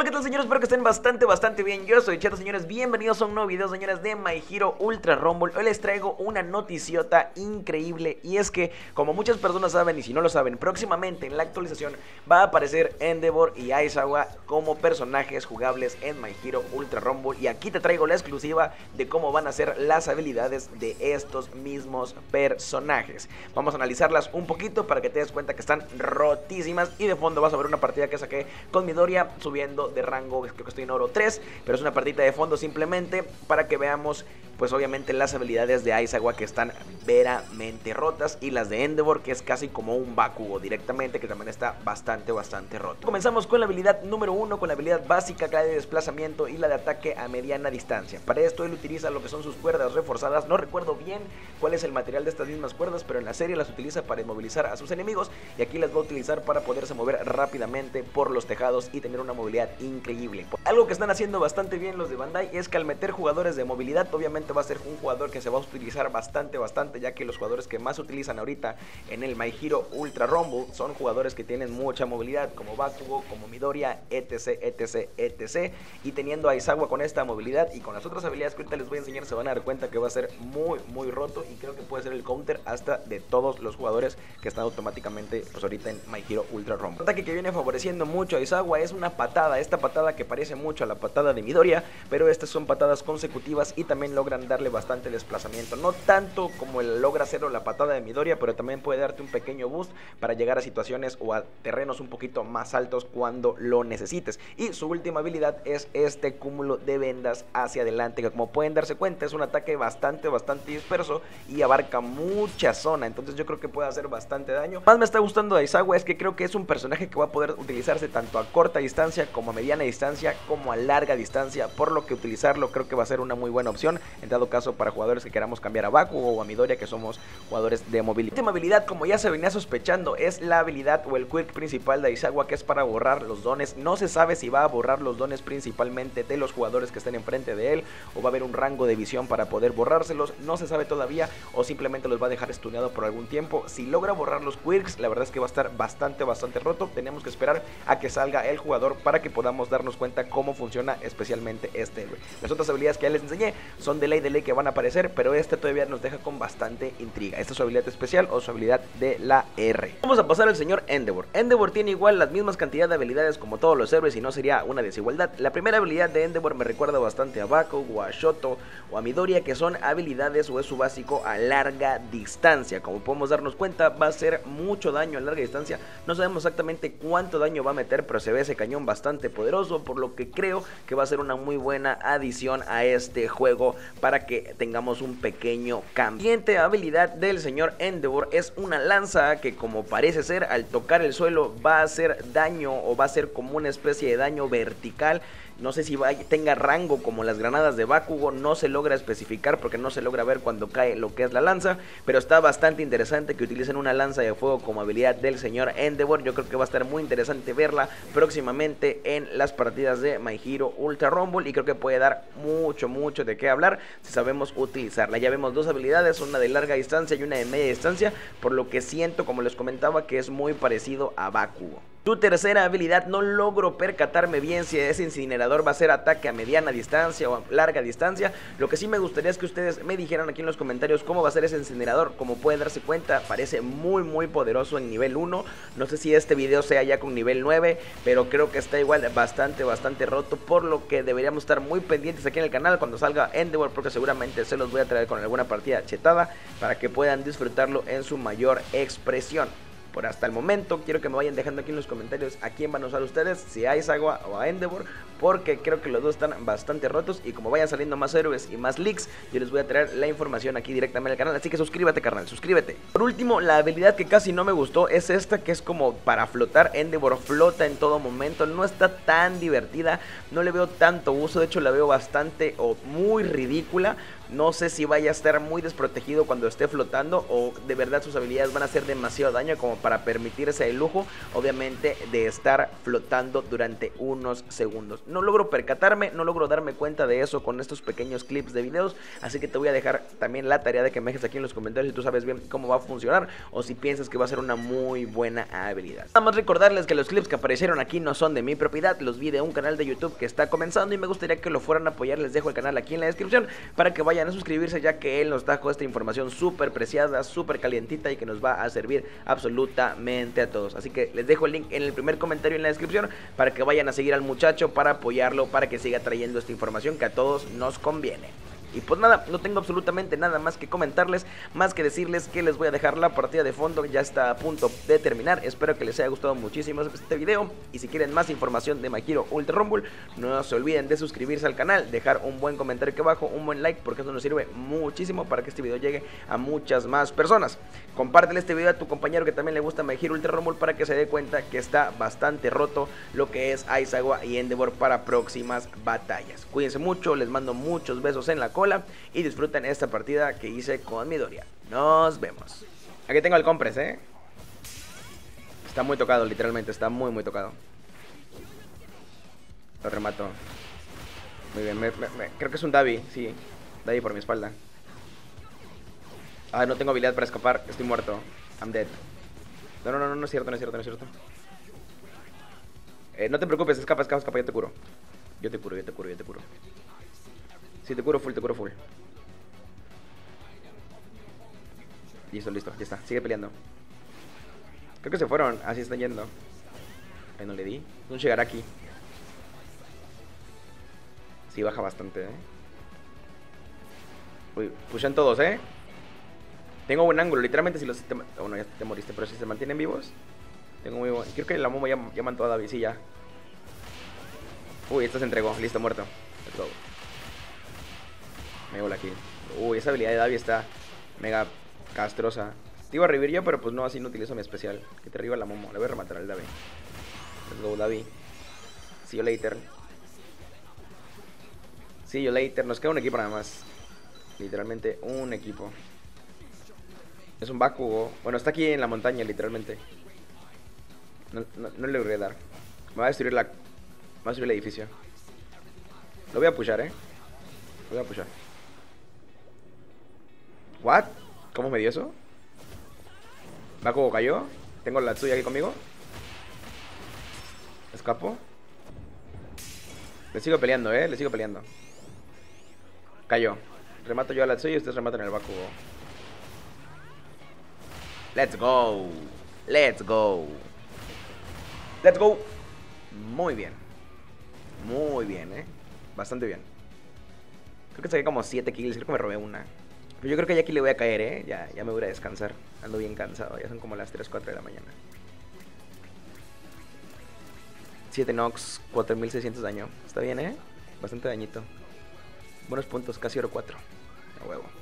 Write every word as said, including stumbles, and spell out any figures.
Hola, ¿qué tal, señores? Espero que estén bastante, bastante bien. Yo soy Shoto, señores. Bienvenidos a un nuevo video, señores, de My Hero Ultra Rumble. Hoy les traigo una noticiota increíble, y es que, como muchas personas saben, y si no lo saben, próximamente en la actualización va a aparecer Endeavor y Aizawa como personajes jugables en My Hero Ultra Rumble. Y aquí te traigo la exclusiva de cómo van a ser las habilidades de estos mismos personajes. Vamos a analizarlas un poquito para que te des cuenta que están rotísimas. Y de fondo vas a ver una partida que saqué con Midoriya subiendo de rango, creo que estoy en oro tres, pero es una partida de fondo simplemente para que veamos, pues obviamente, las habilidades de Aizawa, que están veramente rotas, y las de Endeavor, que es casi como un Bakugo directamente, que también está bastante, bastante roto. Comenzamos con la habilidad número uno, con la habilidad básica, la de desplazamiento y la de ataque a mediana distancia. Para esto él utiliza lo que son sus cuerdas reforzadas. No recuerdo bien cuál es el material de estas mismas cuerdas, pero en la serie las utiliza para inmovilizar a sus enemigos, y aquí las va a utilizar para poderse mover rápidamente por los tejados y tener una movilidad increíble. Algo que están haciendo bastante bien los de Bandai es que al meter jugadores de movilidad, obviamente va a ser un jugador que se va a utilizar bastante, bastante, ya que los jugadores que más utilizan ahorita en el My Hero Ultra Rumble son jugadores que tienen mucha movilidad, como Bakugo, como Midoriya, etc, etc, etc. Y teniendo a Aizawa con esta movilidad y con las otras habilidades que ahorita les voy a enseñar, se van a dar cuenta que va a ser muy, muy roto, y creo que puede ser el counter hasta de todos los jugadores que están automáticamente, pues, ahorita en My Hero Ultra Rumble. El ataque que viene favoreciendo mucho a Aizawa es una patada. Esta patada que parece mucho a la patada de Midoriya, pero estas son patadas consecutivas y también logran darle bastante desplazamiento. No tanto como el logra hacerlo la patada de Midoriya, pero también puede darte un pequeño boost para llegar a situaciones o a terrenos un poquito más altos cuando lo necesites. Y su última habilidad es este cúmulo de vendas hacia adelante, que, como pueden darse cuenta, es un ataque bastante, bastante disperso y abarca mucha zona. Entonces yo creo que puede hacer bastante daño. Más me está gustando de Aizawa es que creo que es un personaje que va a poder utilizarse tanto a corta distancia como a mediana distancia, como a larga distancia, por lo que utilizarlo creo que va a ser una muy buena opción, en dado caso, para jugadores que queramos cambiar a Bakugo o a Midoriya, que somos jugadores de movilidad. La última habilidad, como ya se venía sospechando, es la habilidad o el quirk principal de Aizawa, que es para borrar los dones. No se sabe si va a borrar los dones principalmente de los jugadores que estén enfrente de él, o va a haber un rango de visión para poder borrárselos, no se sabe todavía, o simplemente los va a dejar estuneado por algún tiempo. Si logra borrar los quirks, la verdad es que va a estar bastante, bastante roto. Tenemos que esperar a que salga el jugador para que podamos darnos cuenta cómo funciona especialmente este héroe. Las otras habilidades que ya les enseñé son de ley de ley que van a aparecer, pero esta todavía nos deja con bastante intriga. Esta es su habilidad especial o su habilidad de la R. Vamos a pasar al señor Endeavor. Endeavor tiene igual las mismas cantidad de habilidades como todos los héroes, y no sería una desigualdad. La primera habilidad de Endeavor me recuerda bastante a Bakugo, a Shoto o a Midoriya, que son habilidades o es su básico a larga distancia. Como podemos darnos cuenta, va a hacer mucho daño a larga distancia. No sabemos exactamente cuánto daño va a meter, pero se ve ese cañón bastante poderoso, por lo que creo que va a ser una muy buena adición a este juego para que tengamos un pequeño cambio. La siguiente habilidad del señor Endeavor es una lanza que, como parece ser, al tocar el suelo va a hacer daño, o va a ser como una especie de daño vertical. No sé si va, tenga rango como las granadas de Bakugo, no se logra especificar porque no se logra ver cuando cae lo que es la lanza, pero está bastante interesante que utilicen una lanza de fuego como habilidad del señor Endeavor. Yo creo que va a estar muy interesante verla próximamente en las partidas de My Hero Ultra Rumble, y creo que puede dar mucho, mucho de qué hablar si sabemos utilizarla. Ya vemos dos habilidades, una de larga distancia y una de media distancia, por lo que siento, como les comentaba, que es muy parecido a Bakugo. Su tercera habilidad, no logro percatarme bien si ese incinerador va a ser ataque a mediana distancia o a larga distancia. Lo que sí me gustaría es que ustedes me dijeran aquí en los comentarios cómo va a ser ese incinerador. Como pueden darse cuenta, parece muy muy poderoso en nivel uno. No sé si este video sea ya con nivel nueve, pero creo que está igual bastante, bastante roto, por lo que deberíamos estar muy pendientes aquí en el canal cuando salga Endeavor, porque seguramente se los voy a traer con alguna partida chetada para que puedan disfrutarlo en su mayor expresión. Por hasta el momento, quiero que me vayan dejando aquí en los comentarios a quién van a usar ustedes, si a Aizawa o a Endeavor, porque creo que los dos están bastante rotos, y como vayan saliendo más héroes y más leaks, yo les voy a traer la información aquí directamente al canal, así que suscríbete, carnal, suscríbete. Por último, la habilidad que casi no me gustó es esta, que es como para flotar. Endeavor flota en todo momento, no está tan divertida, no le veo tanto uso, de hecho la veo bastante o muy ridícula. No sé si vaya a estar muy desprotegido cuando esté flotando, o de verdad sus habilidades van a hacer demasiado daño como para permitirse el lujo, obviamente, de estar flotando durante unos segundos. no logro percatarme, no logro darme cuenta de eso con estos pequeños clips de videos. Así que te voy a dejar también la tarea de que me dejes aquí en los comentarios si tú sabes bien cómo va a funcionar o si piensas que va a ser una muy buena habilidad. Nada más recordarles que los clips que aparecieron aquí no son de mi propiedad, los vi de un canal de YouTube que está comenzando y me gustaría que lo fueran a apoyar. Les dejo el canal aquí en la descripción para que vayan a suscribirse, ya que él nos trajo esta información súper preciada, súper calientita y que nos va a servir absolutamente a todos. Así que les dejo el link en el primer comentario en la descripción para que vayan a seguir al muchacho, para apoyarlo, para que siga trayendo esta información que a todos nos conviene. Y pues nada, no tengo absolutamente nada más que comentarles, más que decirles que les voy a dejar la partida de fondo, ya está a punto de terminar. Espero que les haya gustado muchísimo este video, y si quieren más información de My Hero Ultra Rumble, no se olviden de suscribirse al canal, dejar un buen comentario aquí abajo, un buen like, porque eso nos sirve muchísimo para que este video llegue a muchas más personas. Compártele este video a tu compañero que también le gusta My Hero Ultra Rumble para que se dé cuenta que está bastante roto lo que es Aizawa y Endeavor para próximas batallas. Cuídense mucho, les mando muchos besos en la y disfruten esta partida que hice con Midoriya. Nos vemos. Aquí tengo el compres, eh. Está muy tocado, literalmente. Está muy, muy tocado. Lo remato. Muy bien. Me, me, me. Creo que es un Dabi. Sí. Dabi por mi espalda. Ah, no tengo habilidad para escapar. Estoy muerto. I'm dead. No, no, no, no es cierto, no es cierto, no es cierto. Eh, no te preocupes. Escapa, escapa, escapa. Yo te curo. Yo te curo, yo te curo, yo te curo. Sí, te curo full, te curo full. Listo, listo, ya está, sigue peleando. Creo que se fueron, así están yendo. Ahí no le di, no llegará aquí. Sí, baja bastante, eh. Uy, pushan todos, eh. Tengo buen ángulo, literalmente si los... Te... Bueno, ya te moriste, pero si se mantienen vivos. Tengo muy buen... Creo que la Momo ya, ya mató a Dabi, sí, ya. Uy, esta se entregó, listo, muerto. Let's go. Me voy aquí. Uy, esa habilidad de Dabi está mega castrosa. Te iba a revivir yo, pero pues no, así no utilizo mi especial. Que te reviva la Momo. Le voy a rematar al Dabi. Let's go, Dabi. See you later. See you later. Nos queda un equipo nada más. Literalmente un equipo. Es un Bakugo. Bueno, está aquí en la montaña, literalmente. No, no, no le voy a dar. Me va a destruir la... Me va a destruir el edificio. Lo voy a pushar, eh. Lo voy a pushar. ¿What? ¿Cómo me dio eso? Bakugo cayó. Tengo la Tsuyu aquí conmigo. Escapo. Le sigo peleando, eh. Le sigo peleando. Cayó. Remato yo a la Tsuyu y ustedes rematan el Bakugo. Let's go. Let's go. Let's go. Muy bien. Muy bien, eh. Bastante bien. Creo que saqué como siete kills. Creo que me robé una. Pero yo creo que ya aquí le voy a caer, ¿eh? Ya, ya me voy a descansar. Ando bien cansado. Ya son como las tres, cuatro de la mañana. siete Nox, cuatro mil seiscientos daño. Está bien, ¿eh? Bastante dañito. Buenos puntos, casi oro cuatro. A huevo.